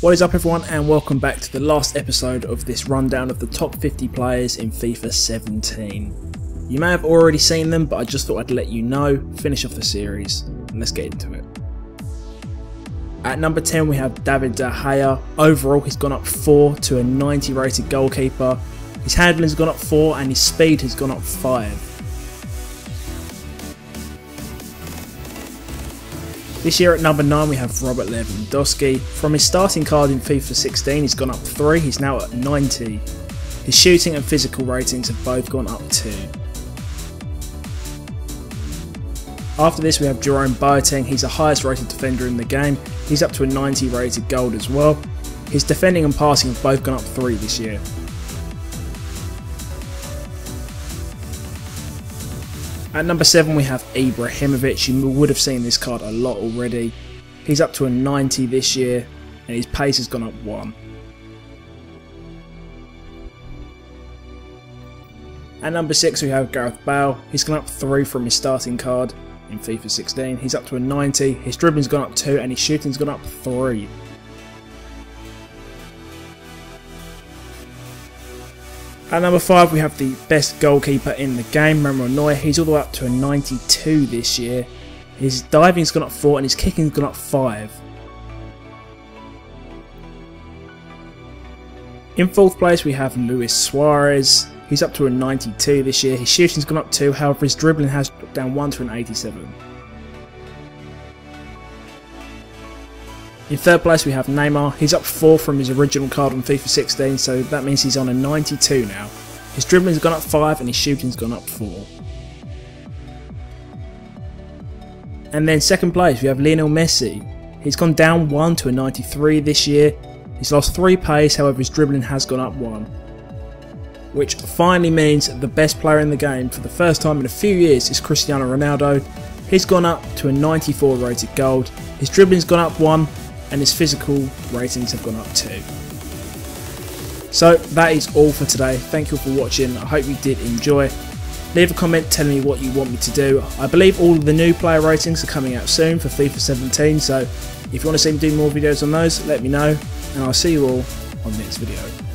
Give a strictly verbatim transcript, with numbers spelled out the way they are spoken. What is up everyone, and welcome back to the last episode of this rundown of the top fifty players in FIFA seventeen. You may have already seen them, but I just thought I'd let you know, finish off the series, and let's get into it. At number ten we have David De Gea. Overall he's gone up four to a ninety rated goalkeeper. His handling has gone up four and his speed has gone up five. This year at number nine we have Robert Lewandowski. From his starting card in FIFA sixteen he's gone up three, he's now at ninety. His shooting and physical ratings have both gone up two. After this we have Jerome Boateng. He's the highest rated defender in the game, he's up to a ninety rated gold as well. His defending and passing have both gone up three this year. At number seven we have Ibrahimovic. You would have seen this card a lot already. He's up to a ninety this year and his pace has gone up one. At number six we have Gareth Bale. He's gone up three from his starting card in FIFA sixteen. He's up to a ninety, his dribbling's gone up two and his shooting's gone up three. At number five we have the best goalkeeper in the game, Manuel Neuer. He's all the way up to a ninety-two this year. His diving's gone up four and his kicking's gone up five. In fourth place we have Luis Suarez. He's up to a ninety-two this year. His shooting's gone up two, however his dribbling has dropped down one to an eighty-seven. In third place we have Neymar. He's up four from his original card on FIFA sixteen, so that means he's on a ninety-two now. His dribbling's gone up five and his shooting's gone up four. And then second place we have Lionel Messi. He's gone down one to a ninety-three this year. He's lost three pace, however his dribbling has gone up one. Which finally means the best player in the game for the first time in a few years is Cristiano Ronaldo. He's gone up to a ninety-four rated gold. His dribbling's gone up one and his physical ratings have gone up too. So that is all for today. Thank you all for watching. I hope you did enjoy. Leave a comment telling me what you want me to do. I believe all of the new player ratings are coming out soon for FIFA seventeen, so if you want to see me do more videos on those, let me know, and I'll see you all on the next video.